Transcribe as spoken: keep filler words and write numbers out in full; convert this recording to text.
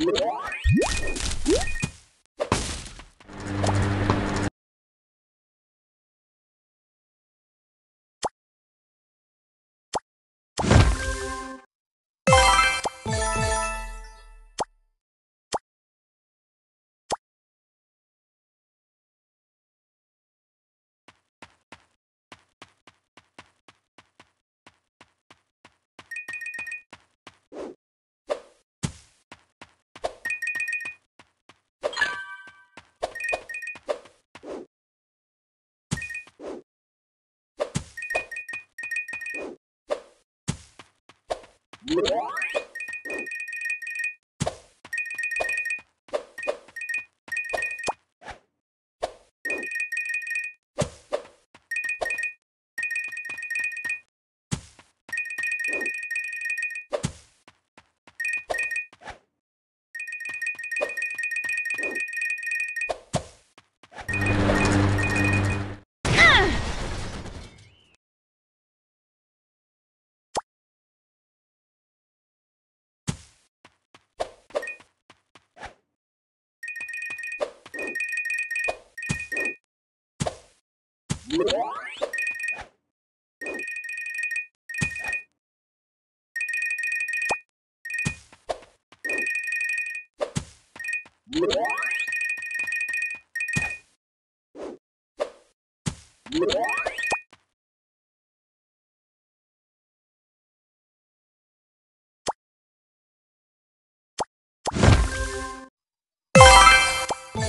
What? What? What?